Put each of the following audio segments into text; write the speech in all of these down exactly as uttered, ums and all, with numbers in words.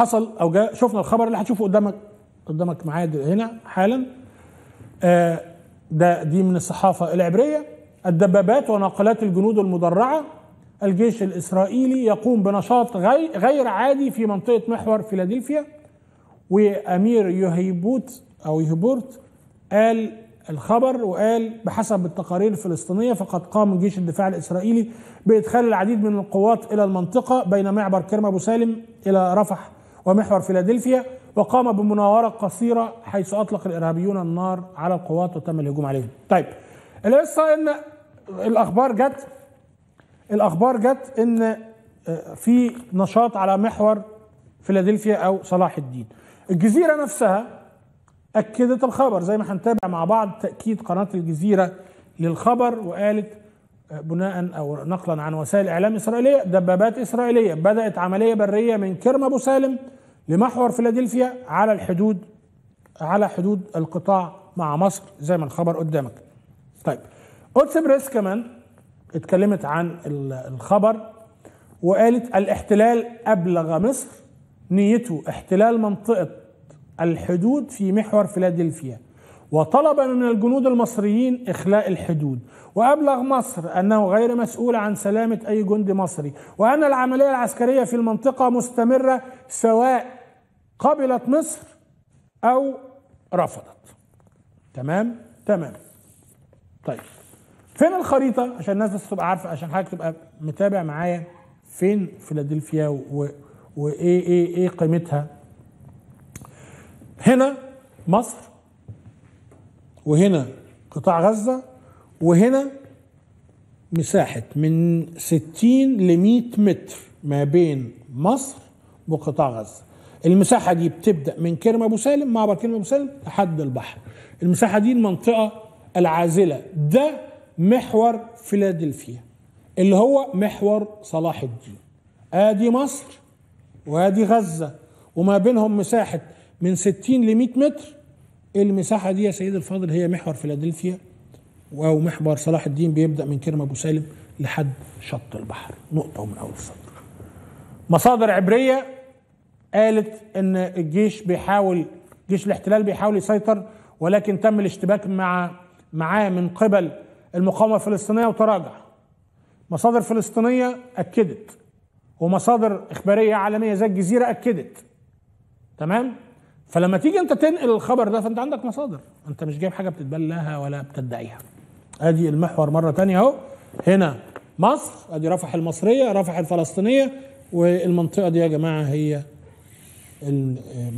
حصل او جاء، شفنا الخبر اللي هتشوفه قدامك قدامك معايا هنا حالا. آه ده دي من الصحافه العبريه. الدبابات وناقلات الجنود المدرعه، الجيش الاسرائيلي يقوم بنشاط غير عادي في منطقه محور فيلادلفيا. وامير يهيبوت او يهبورت قال الخبر وقال بحسب التقارير الفلسطينيه فقد قام جيش الدفاع الاسرائيلي بادخال العديد من القوات الى المنطقه بين معبر كرم ابو سالم الى رفح ومحور فيلادلفيا، وقام بمناوره قصيره حيث اطلق الارهابيون النار على القوات وتم الهجوم عليهم. طيب القصه ان الاخبار جت الاخبار جت ان في نشاط على محور فيلادلفيا او صلاح الدين. الجزيره نفسها اكدت الخبر زي ما هنتابع مع بعض تاكيد قناه الجزيره للخبر، وقالت بناء او نقلا عن وسائل اعلام اسرائيليه دبابات اسرائيليه بدات عمليه بريه من كرم ابو سالم لمحور فيلادلفيا على الحدود على حدود القطاع مع مصر زي ما الخبر قدامك. طيب قدس بريس كمان اتكلمت عن الخبر وقالت الاحتلال ابلغ مصر نيته احتلال منطقه الحدود في محور فيلادلفيا وطلب من الجنود المصريين إخلاء الحدود، وأبلغ مصر أنه غير مسؤول عن سلامة أي جندي مصري، وأن العملية العسكرية في المنطقة مستمرة سواء قبلت مصر أو رفضت. تمام تمام. طيب فين الخريطة عشان الناس بس تبقى عارفة، عشان حضرتك تبقى متابع معايا فين فيلادلفيا وإيه إيه إيه قيمتها. هنا مصر، وهنا قطاع غزة، وهنا مساحة من ستين لمية متر ما بين مصر وقطاع غزة. المساحة دي بتبدأ من كرم أبو سالم معبر كرم أبو سالم لحد البحر. المساحة دي المنطقة العازلة، ده محور فيلادلفيا اللي هو محور صلاح الدين. آدي مصر وآدي غزة وما بينهم مساحة من ستين لمية متر. المساحة دي يا سيد الفاضل هي محور فيلادلفيا، ومحور صلاح الدين بيبدأ من كرم أبو سالم لحد شط البحر، نقطة ومن أول السطر. مصادر عبرية قالت إن الجيش بيحاول جيش الاحتلال بيحاول يسيطر، ولكن تم الاشتباك مع معاه من قبل المقاومة الفلسطينية وتراجع. مصادر فلسطينية أكدت، ومصادر إخبارية عالمية زي الجزيرة أكدت. تمام؟ فلما تيجي انت تنقل الخبر ده فانت عندك مصادر، انت مش جايب حاجه بتتبلها ولا بتدعيها. ادي المحور مره ثانيه اهو، هنا مصر، ادي رفح المصريه، رفح الفلسطينيه، والمنطقه دي يا جماعه هي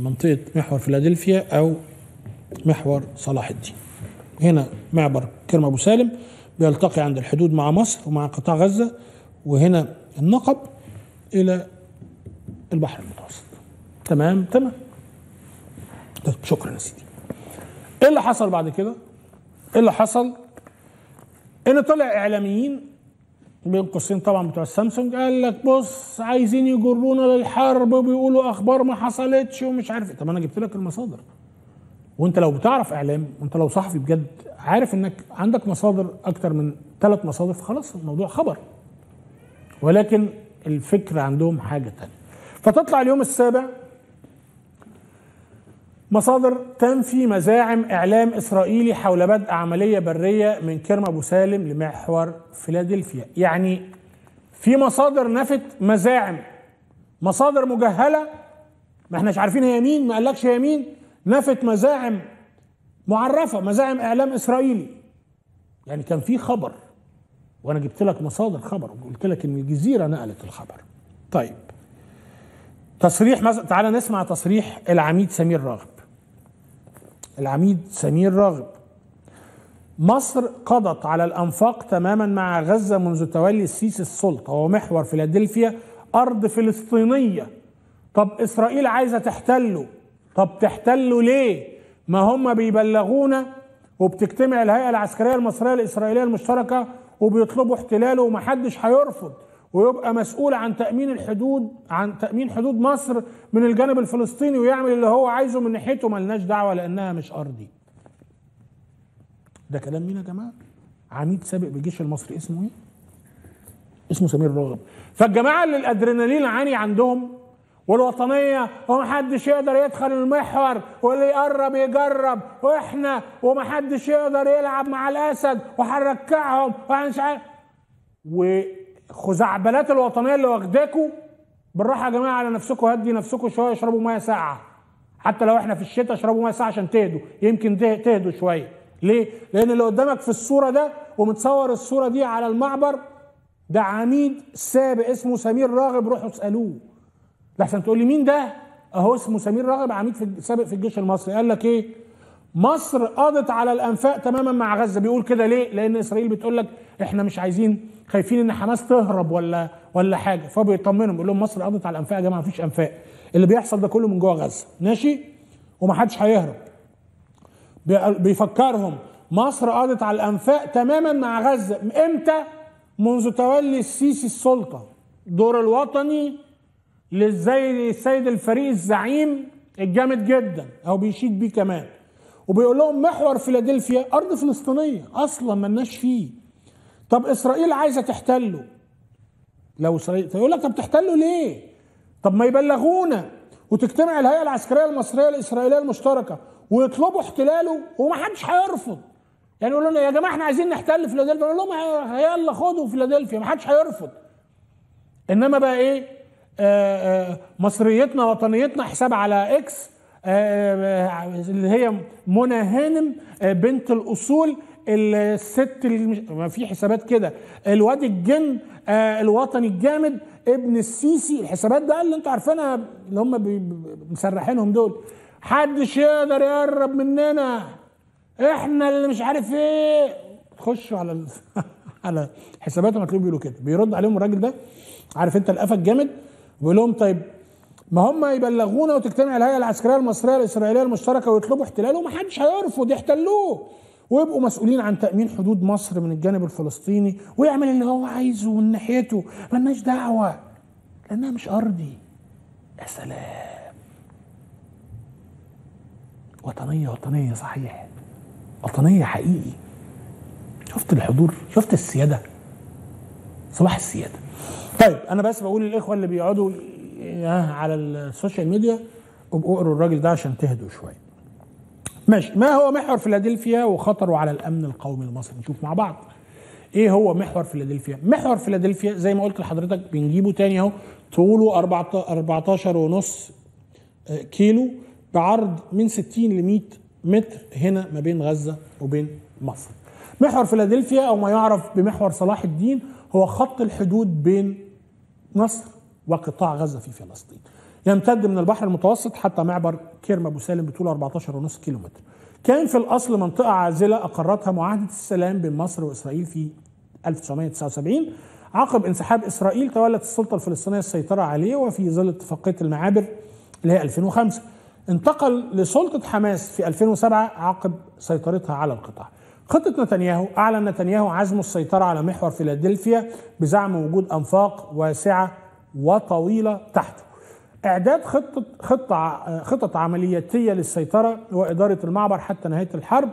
منطقه محور فيلادلفيا او محور صلاح الدين. هنا معبر كرم ابو سالم بيلتقي عند الحدود مع مصر ومع قطاع غزه، وهنا النقب الى البحر المتوسط. تمام تمام. طيب شكرا يا سيدي. ايه اللي حصل بعد كده؟ ايه اللي حصل؟ ان طلع اعلاميين بين قوسين طبعا بتوع السامسونج قال لك بص عايزين يجرونا للحرب وبيقولوا اخبار ما حصلتش ومش عارف ايه. طب انا جبت لك المصادر، وانت لو بتعرف اعلام وانت لو صحفي بجد عارف انك عندك مصادر اكتر من ثلاث مصادر فخلاص الموضوع خبر. ولكن الفكره عندهم حاجه ثانيه. فتطلع اليوم السابع مصادر تنفي مزاعم إعلام إسرائيلي حول بدء عملية برية من كرم أبو سالم لمحور فيلادلفيا. يعني في مصادر نفت مزاعم، مصادر مجهلة ما احناش عارفين هي مين، ما قالكش هي مين، نفت مزاعم معرفة، مزاعم إعلام إسرائيلي. يعني كان في خبر وأنا جبت لك مصادر خبر وقلت لك إن الجزيرة نقلت الخبر. طيب تصريح مثلا، تعالى نسمع تصريح العميد سمير راغب. العميد سمير راغب: مصر قضت على الأنفاق تماما مع غزة منذ تولي السيسي السلطة، ومحور فيلادلفيا أرض فلسطينية. طب إسرائيل عايزة تحتله، طب تحتله ليه؟ ما هم بيبلغونا وبتجتمع الهيئة العسكرية المصرية الإسرائيلية المشتركة وبيطلبوا احتلاله ومحدش هيرفض، ويبقى مسؤول عن تأمين الحدود عن تأمين حدود مصر من الجانب الفلسطيني ويعمل اللي هو عايزه من ناحيته، ملناش دعوة لأنها مش أرضي. ده كلام مين يا جماعة؟ عميد سابق بالجيش المصري اسمه إيه؟ اسمه سمير راغب. فالجماعة اللي الأدرينالين عاني عندهم والوطنية، ومحدش يقدر يدخل المحور واللي يقرب يجرب، واحنا ومحدش يقدر يلعب مع الأسد وهنركعهم ومش عارف. وخزعبلات الوطنية اللي واخداكوا بالراحة يا جماعة على نفسكوا، هدي نفسكوا شوية، اشربوا مية ساقعة، حتى لو احنا في الشتاء اشربوا مية ساقعة عشان تهدوا، يمكن تهدوا شوية. ليه؟ لأن اللي قدامك في الصورة ده ومتصور الصورة دي على المعبر ده عميد سابق اسمه سمير راغب، روحوا اسألوه. لحسن تقول لي مين ده؟ اهو اسمه سمير راغب، عميد في سابق في الجيش المصري. قال لك ايه؟ مصر قضت على الانفاق تماما مع غزه. بيقول كده ليه؟ لان اسرائيل بتقول لك احنا مش عايزين، خايفين ان حماس تهرب ولا ولا حاجه، فبيطمنهم بيقول لهم مصر قضت على الانفاق. يا جماعه مفيش انفاق، اللي بيحصل ده كله من جوه غزه، ماشي؟ ومحدش هيهرب. بيفكرهم مصر قضت على الانفاق تماما مع غزه، امتى؟ منذ تولي السيسي السلطه. دور الوطني للزي السيد الفريق الزعيم الجامد جدا، او بيشيد بيه كمان. وبيقول لهم محور فيلادلفيا ارض فلسطينيه اصلا مالناش فيه. طب اسرائيل عايزه تحتله، لو اسرائيل يقول لك طب تحتله ليه؟ طب ما يبلغونا وتجتمع الهيئه العسكريه المصريه الاسرائيليه المشتركه ويطلبوا احتلاله ومحدش هيرفض. يعني يقولوا لنا يا جماعه احنا عايزين نحتل فيلادلفيا، نقول لهم يلا خدوا فيلادلفيا، محدش هيرفض. انما بقى ايه؟ آآ آآ مصريتنا وطنيتنا، حساب على اكس اللي هي منى هانم بنت الاصول، الست اللي ما في حسابات كده، الواد الجن، الوطني الجامد، ابن السيسي، الحسابات بقى اللي انتوا عارفينها اللي هم مسرحينهم دول. حدش يقدر يقرب مننا، احنا اللي مش عارف ايه. تخشوا على ال... على حساباتهم هتلاقيهم بيقولوا كده، بيرد عليهم الراجل ده، عارف انت القفا الجامد، بيقول لهم طيب ما هم يبلغونا وتجتمع الهيئه العسكريه المصريه الاسرائيليه المشتركه ويطلبوا احتلاله ومحدش هيرفض، يحتلوه ويبقوا مسؤولين عن تامين حدود مصر من الجانب الفلسطيني، ويعمل اللي هو عايزه من ناحيته، مالناش دعوه لانها مش ارضي. يا سلام، وطنيه وطنيه صحيح، وطنيه حقيقي. شفت الحضور؟ شفت السياده؟ صباح السياده. طيب انا بس بقول للاخوه اللي بيقعدوا على السوشيال ميديا ابقوا اقروا الراجل ده عشان تهدوا شويه. ماشي، ما هو محور فيلادلفيا وخطره على الامن القومي المصري؟ نشوف مع بعض ايه هو محور فيلادلفيا. محور فيلادلفيا زي ما قلت لحضرتك بنجيبه تاني اهو، طوله أربعتاشر ونص كيلو بعرض من ستين ل مية متر، هنا ما بين غزه وبين مصر. محور فيلادلفيا او ما يعرف بمحور صلاح الدين هو خط الحدود بين مصر وقطاع غزه في فلسطين، يمتد من البحر المتوسط حتى معبر كرم ابو سالم بطوله أربعتاشر ونص كيلو متر. كان في الاصل منطقه عازله اقرتها معاهده السلام بين مصر واسرائيل في ألف وتسعمية وتسعة وسبعين، عقب انسحاب اسرائيل تولت السلطه الفلسطينيه السيطره عليه، وفي ظل اتفاقيه المعابر اللي هي ألفين وخمسة انتقل لسلطه حماس في ألفين وسبعة عقب سيطرتها على القطاع. خطة نتنياهو، أعلن نتنياهو عزم السيطرة على محور فيلادلفيا بزعم وجود أنفاق واسعة وطويلة تحته. إعداد خطة خطة خطط عملياتية للسيطرة وإدارة المعبر حتى نهاية الحرب.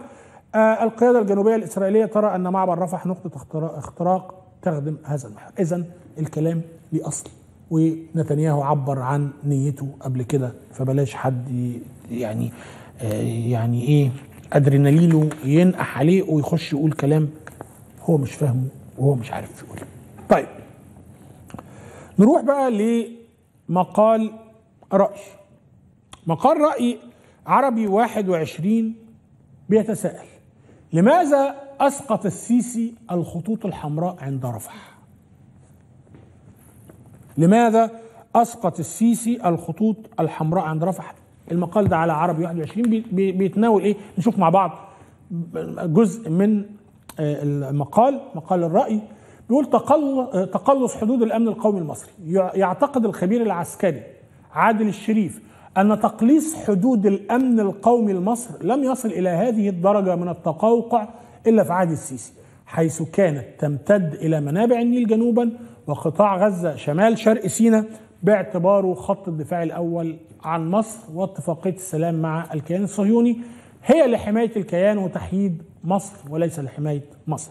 آه القيادة الجنوبية الإسرائيلية ترى أن معبر رفح نقطة اختراق تخدم هذا المحور. إذن الكلام ليه أصل، ونتنياهو عبر عن نيته قبل كده، فبلاش حد يعني آه يعني إيه ادرينالينه ينقح عليه ويخش يقول كلام هو مش فاهمه وهو مش عارف يقوله. طيب نروح بقى لمقال رأي. مقال رأي عربي واحد وعشرين بيتساءل: لماذا أسقط السيسي الخطوط الحمراء عند رفح؟ لماذا أسقط السيسي الخطوط الحمراء عند رفح؟ المقال ده على عربي واحد وعشرين بيتناول ايه؟ نشوف مع بعض جزء من المقال. مقال الرأي بيقول: تقلص حدود الأمن القومي المصري. يعتقد الخبير العسكري عادل الشريف أن تقليص حدود الأمن القومي المصري لم يصل إلى هذه الدرجة من التقوقع إلا في عهد السيسي، حيث كانت تمتد إلى منابع النيل جنوبا وقطاع غزة شمال شرق سيناء باعتباره خط الدفاع الأول عن مصر، واتفاقية السلام مع الكيان الصهيوني هي لحماية الكيان وتحييد مصر وليس لحماية مصر.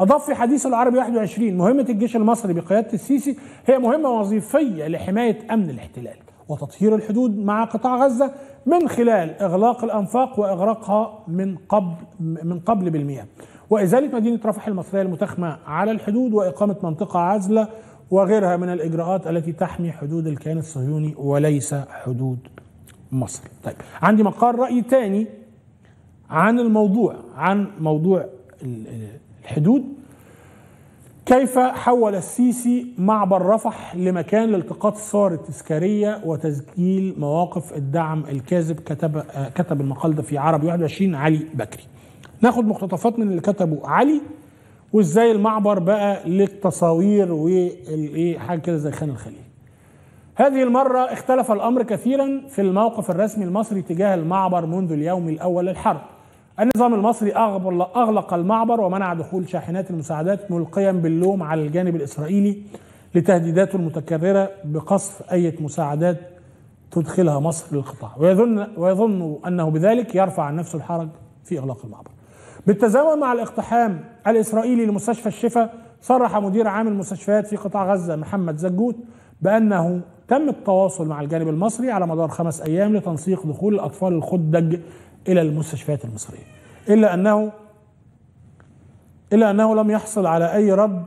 أضاف في حديث العربي واحد وعشرين: مهمة الجيش المصري بقيادة السيسي هي مهمة وظيفية لحماية أمن الاحتلال، وتطهير الحدود مع قطاع غزة من خلال إغلاق الأنفاق وإغراقها من قبل من قبل بالمياه، وإزالة مدينة رفح المصرية المتخمة على الحدود وإقامة منطقة عزلة وغيرها من الإجراءات التي تحمي حدود الكيان الصهيوني وليس حدود مصر. طيب، عندي مقال رأي تاني عن الموضوع، عن موضوع الحدود. كيف حول السيسي معبر رفح لمكان لالتقاط الصور التذكارية وتسجيل مواقف الدعم الكاذب؟ كتب كتب المقال ده في عربي واحد وعشرين علي بكري. ناخد مقتطفات من اللي كتبه علي وازاي المعبر بقى للتصاوير والايه، حاجه كده زي خان الخليل. هذه المرة اختلف الأمر كثيرا في الموقف الرسمي المصري تجاه المعبر منذ اليوم الأول للحرب. النظام المصري أغلق المعبر ومنع دخول شاحنات المساعدات، ملقيا باللوم على الجانب الإسرائيلي لتهديداته المتكررة بقصف أي مساعدات تدخلها مصر للقطاع، ويظن, ويظن أنه بذلك يرفع عن نفسه الحرج في إغلاق المعبر. بالتزامن مع الاقتحام الإسرائيلي لمستشفى الشفا، صرح مدير عام المستشفيات في قطاع غزة محمد زجوت بأنه تم التواصل مع الجانب المصري على مدار خمس أيام لتنسيق دخول الأطفال الخدج إلى المستشفيات المصرية، إلا أنه إلا أنه لم يحصل على أي رد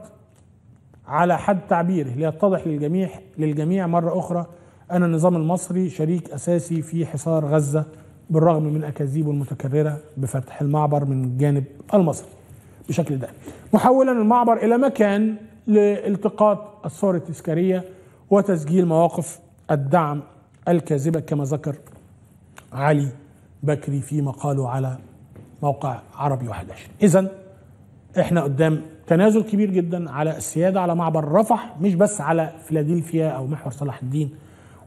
على حد تعبيره، ليتضح للجميع للجميع مرة أخرى أن النظام المصري شريك أساسي في حصار غزة بالرغم من أكاذيبه المتكررة بفتح المعبر من الجانب المصري بشكل دائم، محولا المعبر إلى مكان لالتقاط الصور التذكارية وتسجيل مواقف الدعم الكاذبة كما ذكر علي بكري في مقاله على موقع عربي واحد وعشرين. إذن إحنا قدام تنازل كبير جدا على السيادة على معبر رفح، مش بس على فيلادلفيا أو محور صلاح الدين،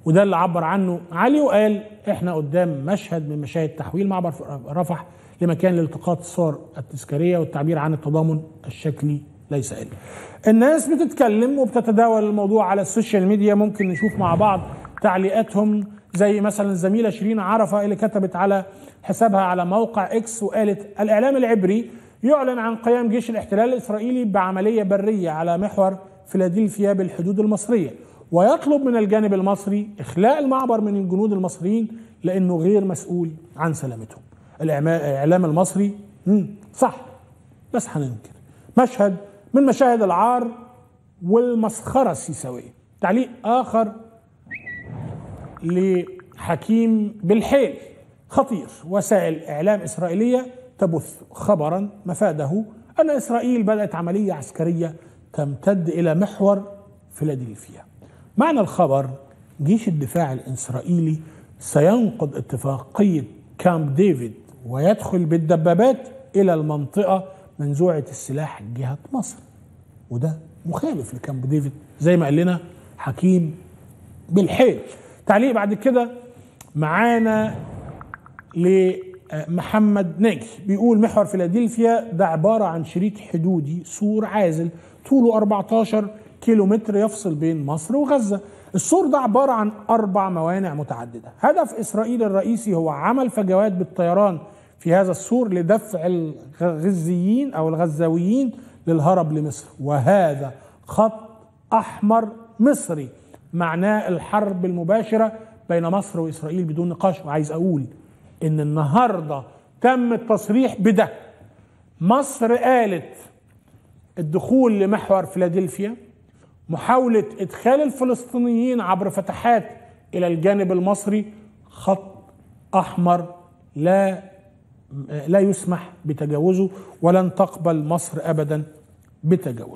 وده اللي عبر عنه علي وقال إحنا قدام مشهد من مشاهد تحويل معبر رفح لمكان لالتقاط الصور التذكارية والتعبير عن التضامن الشكلي ليس إلا. الناس بتتكلم وبتتداول الموضوع على السوشيال ميديا، ممكن نشوف مع بعض تعليقاتهم، زي مثلا الزميلة شيرين عرفة اللي كتبت على حسابها على موقع اكس وقالت: الإعلام العبري يعلن عن قيام جيش الاحتلال الإسرائيلي بعملية برية على محور فيلادلفيا بالحدود المصرية، ويطلب من الجانب المصري إخلاء المعبر من الجنود المصريين لأنه غير مسؤول عن سلامتهم. الإعلام المصري صح، بس هننكر مشهد من مشاهد العار والمسخرة السيساوية. تعليق آخر لحكيم بالحيل خطير: وسائل إعلام إسرائيلية تبث خبرا مفاده أن إسرائيل بدأت عملية عسكرية تمتد إلى محور فيلادلفيا. معنى الخبر: جيش الدفاع الإسرائيلي سينقض اتفاقية كامب ديفيد ويدخل بالدبابات إلى المنطقة منزوعة السلاح جهة مصر، وده مخالف لكامب ديفيد زي ما قال لنا حكيم بالحيل. تعليق بعد كده معانا لمحمد ناجي بيقول: محور فيلادلفيا ده عبارة عن شريط حدودي سور عازل طوله أربعتاشر كيلومتر يفصل بين مصر وغزة. السور ده عبارة عن أربع موانع متعددة. هدف إسرائيل الرئيسي هو عمل فجوات بالطيران في هذا السور لدفع الغزيين أو الغزاويين للهرب لمصر، وهذا خط أحمر مصري معناه الحرب المباشرة بين مصر وإسرائيل بدون نقاش. وعايز أقول إن النهاردة تم التصريح بده، مصر قالت الدخول لمحور فيلادلفيا محاولة إدخال الفلسطينيين عبر فتحات إلى الجانب المصري خط أحمر لا لا يسمح بتجاوزه ولن تقبل مصر أبدا بتجاوزه.